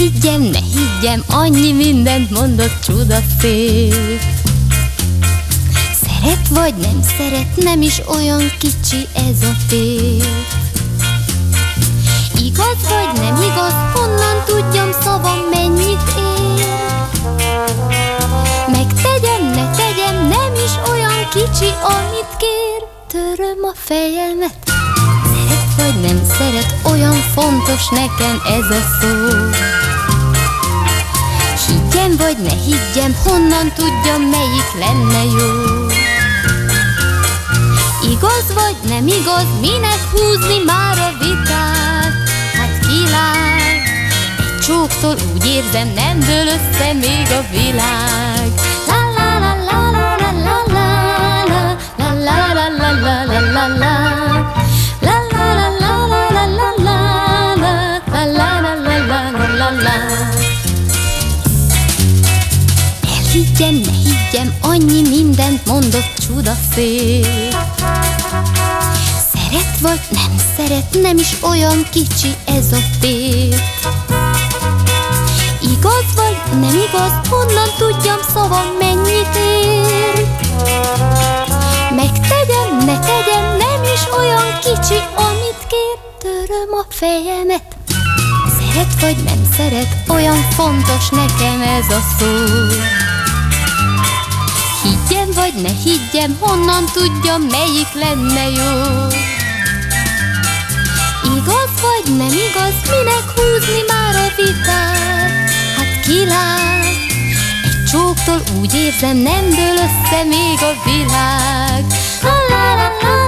higgyem, ne higgyem, annyi mindent mondott, csuda szép. Szeret vagy nem szeret, nem is olyan kicsi ez a fél. Igaz vagy nem igaz, honnan tudjam szavam mennyit ér. Megtegyem, ne tegyem, nem is olyan kicsi, amit kér. Töröm a fejemet. Vagy nem szeret, olyan fontos nekem ez a szó. Higgyem vagy ne higgyem, honnan tudjam, melyik lenne jó. Igaz vagy nem igaz, minek húzni már a vitát? Hát kilát, egy csóktól úgy érzem, nem dől össze még a világ. La la la la la la la la la la la la la la la la. Elhiggyem, ne higgyem, annyi mindent mondott, csuda szép. Szeret vagy nem szeret, nem is olyan kicsi ez a tét. Igaz vagy nem igaz, honnan tudjam szavam mennyit ér. Megtegyem, ne tegyem, nem is olyan kicsi, amit kér. Töröm a fejemet. Szeret vagy nem szeret, olyan fontos nekem ez a szó. Higgyem vagy ne higgyem, honnan tudjam, melyik lenne jó. Igaz vagy nem igaz, minek húzni már a vitát? Hát kilát, egy csóktól úgy érzem, nem dől össze még a világ. La la la la.